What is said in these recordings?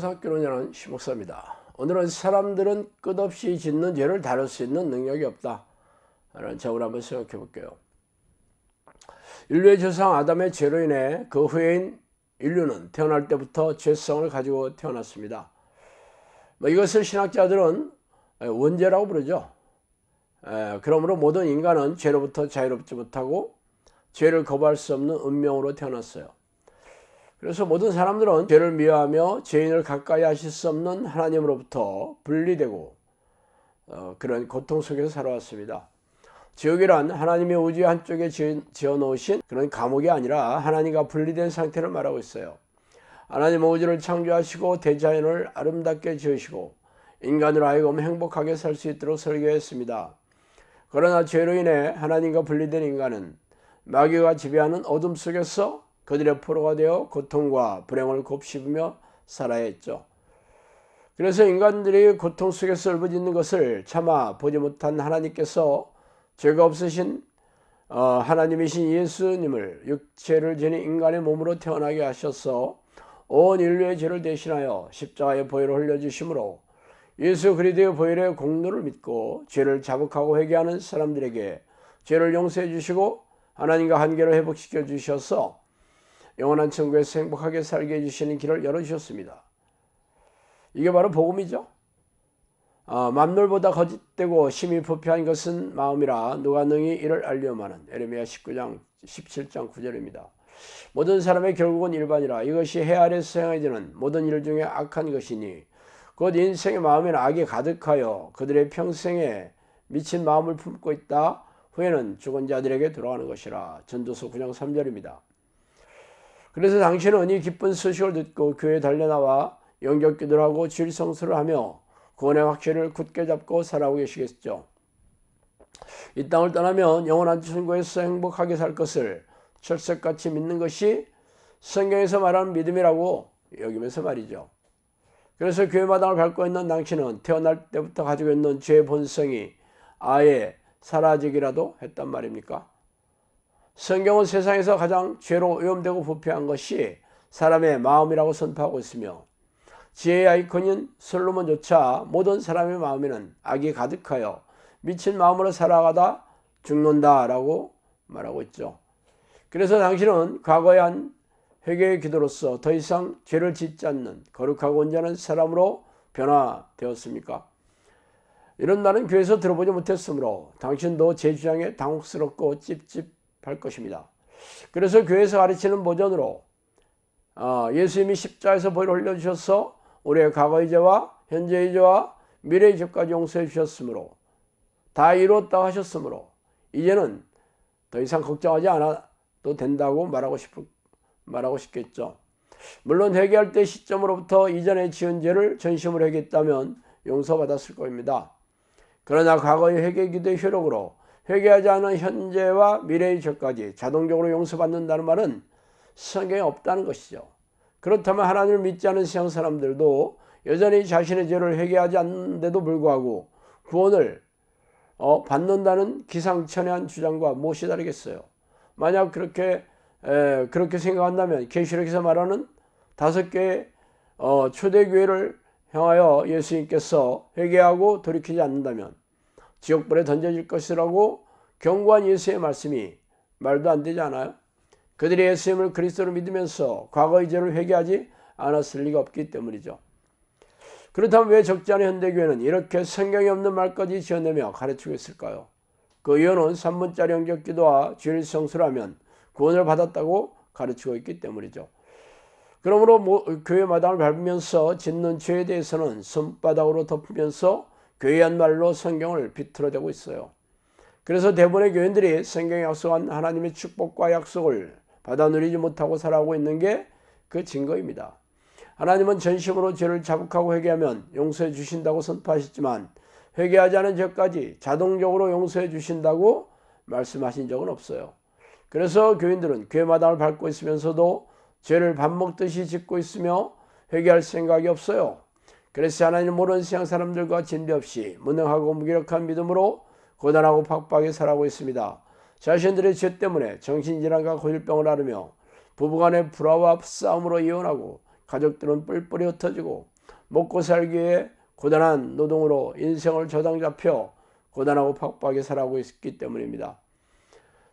영성학교론이라는 시목사입니다. 오늘은 사람들은 끝없이 짓는 죄를 다룰 수 있는 능력이 없다 라는 제목을 한번 생각해 볼게요. 인류의 조상 아담의 죄로 인해 그 후에인 인류는 태어날 때부터 죄성을 가지고 태어났습니다. 이것을 신학자들은 원죄라고 부르죠. 그러므로 모든 인간은 죄로부터 자유롭지 못하고 죄를 거부할 수 없는 운명으로 태어났어요. 그래서 모든 사람들은 죄를 미워하며 죄인을 가까이 하실 수 없는 하나님으로부터 분리되고 그런 고통 속에서 살아왔습니다. 지옥이란 하나님이 우주의 한쪽에 지어놓으신 그런 감옥이 아니라 하나님과 분리된 상태를 말하고 있어요. 하나님은 우주를 창조하시고 대자연을 아름답게 지으시고 인간으로 하여금 행복하게 살 수 있도록 설계했습니다. 그러나 죄로 인해 하나님과 분리된 인간은 마귀가 지배하는 어둠 속에서 그들의 포로가 되어 고통과 불행을 곱씹으며 살아야 했죠. 그래서 인간들이 고통 속에서 울부짖는 것을 차마 보지 못한 하나님께서 죄가 없으신 하나님이신 예수님을 육체를 지닌 인간의 몸으로 태어나게 하셔서 온 인류의 죄를 대신하여 십자가의 보혈을 흘려주심으로 예수 그리스도의 보혈의 공로를 믿고 죄를 자복하고 회개하는 사람들에게 죄를 용서해 주시고 하나님과 관계를 회복시켜 주셔서 영원한 천국에서 행복하게 살게 해주시는 길을 열어주셨습니다. 이게 바로 복음이죠. 만물보다 거짓되고 심히 부패한 것은 마음이라 누가 능히 이를 알려마는 예레미야 19장 17장 9절입니다. 모든 사람의 결국은 일반이라 이것이 해 아래서 행해지는 모든 일 중에 악한 것이니 곧 인생의 마음에는 악이 가득하여 그들의 평생에 미친 마음을 품고 있다. 후에는 죽은 자들에게 돌아가는 것이라 전도서 9장 3절입니다. 그래서 당신은 이 기쁜 소식을 듣고 교회에 달려나와 영접기도를 하고 주일 성수를 하며 구원의 확신을 굳게 잡고 살아오고 계시겠죠. 이 땅을 떠나면 영원한 천국에서 행복하게 살 것을 철석같이 믿는 것이 성경에서 말하는 믿음이라고 여기면서 말이죠. 그래서 교회 마당을 밟고 있는 당신은 태어날 때부터 가지고 있는 죄의 본성이 아예 사라지기라도 했단 말입니까? 성경은 세상에서 가장 죄로 오염되고 부패한 것이 사람의 마음이라고 선포하고 있으며 지혜의 아이콘인 솔로몬조차 모든 사람의 마음에는 악이 가득하여 미친 마음으로 살아가다 죽는다라고 말하고 있죠. 그래서 당신은 과거에 한 회개의 기도로서 더 이상 죄를 짓지 않는 거룩하고 온전한 사람으로 변화되었습니까? 이런 말은 교회에서 들어보지 못했으므로 당신도 제 주장에 당혹스럽고 찝찝 할 것입니다. 그래서 교회에서 가르치는 보전으로 예수님이 십자에서 보혈을 흘려주셔서 우리의 과거의 죄와 현재의 죄와 미래의 죄까지 용서해 주셨으므로 다 이루었다고 하셨으므로 이제는 더 이상 걱정하지 않아도 된다고 말하고 싶겠죠. 물론 회개할 때 시점으로부터 이전에 지은 죄를 전심으로 회개했다면 용서받았을 겁니다. 그러나 과거의 회개기도의 효력으로 회개하지 않은 현재와 미래의 죄까지 자동적으로 용서받는다는 말은 성경에 없다는 것이죠. 그렇다면 하나님을 믿지 않은 세상 사람들도 여전히 자신의 죄를 회개하지 않는데도 불구하고 구원을 받는다는 기상천외한 주장과 무엇이 다르겠어요. 만약 그렇게 생각한다면 계시록에서 말하는 5개의 초대교회를 향하여 예수님께서 회개하고 돌이키지 않는다면 지옥불에 던져질 것이라고 경고한 예수의 말씀이 말도 안 되지 않아요? 그들이 예수님을 그리스도로 믿으면서 과거의 죄를 회개하지 않았을 리가 없기 때문이죠. 그렇다면 왜 적지 않은 현대교회는 이렇게 성경이 없는 말까지 지어내며 가르치고 있을까요? 그 이유는 3분짜리 영접기도와 주일 성수를 하면 구원을 받았다고 가르치고 있기 때문이죠. 그러므로 교회 마당을 밟으면서 짓는 죄에 대해서는 손바닥으로 덮으면서 교회한 말로 성경을 비틀어대고 있어요. 그래서 대부분의 교인들이 성경에 약속한 하나님의 축복과 약속을 받아 누리지 못하고 살아가고 있는 게 그 증거입니다. 하나님은 전심으로 죄를 자복하고 회개하면 용서해 주신다고 선포하셨지만 회개하지 않은 죄까지 자동적으로 용서해 주신다고 말씀하신 적은 없어요. 그래서 교인들은 교회 마당을 밟고 있으면서도 죄를 밥 먹듯이 짓고 있으며 회개할 생각이 없어요. 그래서 하나님 모르는 세상 사람들과 진리없이 무능하고 무기력한 믿음으로 고단하고 팍팍히 살아가고 있습니다. 자신들의 죄 때문에 정신질환과 고질병을 앓으며 부부간의 불화와 싸움으로 이혼하고 가족들은 뿔뿔이 흩어지고 먹고 살기에 고단한 노동으로 인생을 저당잡혀 고단하고 팍팍하게 살아가고 있기 때문입니다.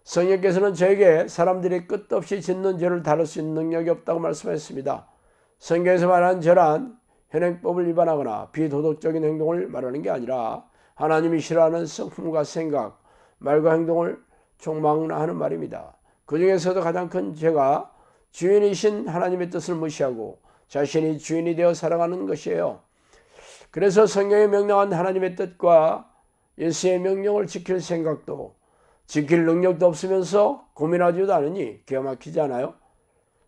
성령께서는 저에게 사람들이 끝없이 짓는 죄를 다룰 수 있는 능력이 없다고 말씀했습니다. 성경에서 말하는 죄란 현행법을 위반하거나 비도덕적인 행동을 말하는 게 아니라 하나님이 싫어하는 성품과 생각, 말과 행동을 총망라하는 말입니다. 그 중에서도 가장 큰 죄가 주인이신 하나님의 뜻을 무시하고 자신이 주인이 되어 살아가는 것이에요. 그래서 성경에 명령한 하나님의 뜻과 예수의 명령을 지킬 생각도 지킬 능력도 없으면서 고민하지도 않으니 기가 막히지 않아요?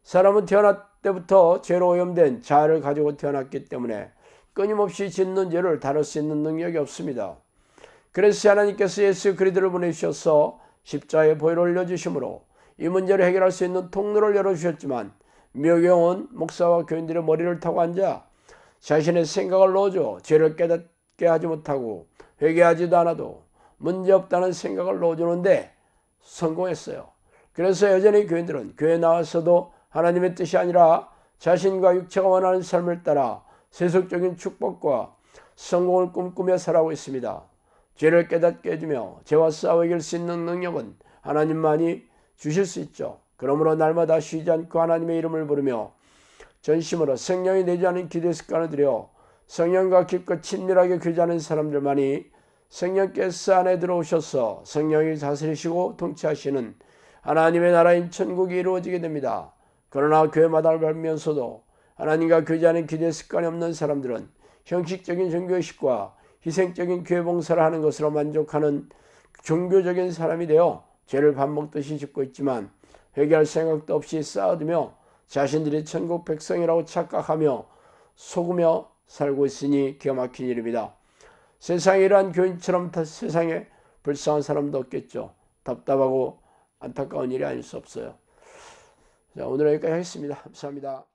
사람은 태어날 때부터 죄로 오염된 자아를 가지고 태어났기 때문에 끊임없이 짓는 죄를 다룰 수 있는 능력이 없습니다. 그래서 하나님께서 예수 그리스도를 보내주셔서 십자가의 보혈을 올려주심으로 이 문제를 해결할 수 있는 통로를 열어주셨지만 미혹에 온 목사와 교인들의 머리를 타고 앉아 자신의 생각을 넣어줘 죄를 깨닫게 하지 못하고 회개하지도 않아도 문제없다는 생각을 넣어주는데 성공했어요. 그래서 여전히 교인들은 교회에 나와서도 하나님의 뜻이 아니라 자신과 육체가 원하는 삶을 따라 세속적인 축복과 성공을 꿈꾸며 살아오고 있습니다. 죄를 깨닫게 해주며 죄와 싸워 이길 수 있는 능력은 하나님만이 주실 수 있죠. 그러므로 날마다 쉬지 않고 하나님의 이름을 부르며 전심으로 성령이 내지 않은 기도의 습관을 들여 성령과 깊고 친밀하게 교제하는 사람들만이 성령께서 안에 들어오셔서 성령이 다스리시고 통치하시는 하나님의 나라인 천국이 이루어지게 됩니다. 그러나 교회마당을 밟으면서도 하나님과 교제하는 기도의 습관이 없는 사람들은 형식적인 종교의식과 희생적인 교회 봉사를 하는 것으로 만족하는 종교적인 사람이 되어 죄를 밥 먹듯이 짓고 있지만 회개할 생각도 없이 쌓아두며 자신들이 천국 백성이라고 착각하며 속으며 살고 있으니 기가 막힌 일입니다. 세상에 이러한 교인처럼 세상에 불쌍한 사람도 없겠죠. 답답하고 안타까운 일이 아닐 수 없어요. 자, 오늘 여기까지 하겠습니다. 감사합니다.